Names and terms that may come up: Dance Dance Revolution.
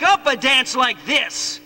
make up a dance like this.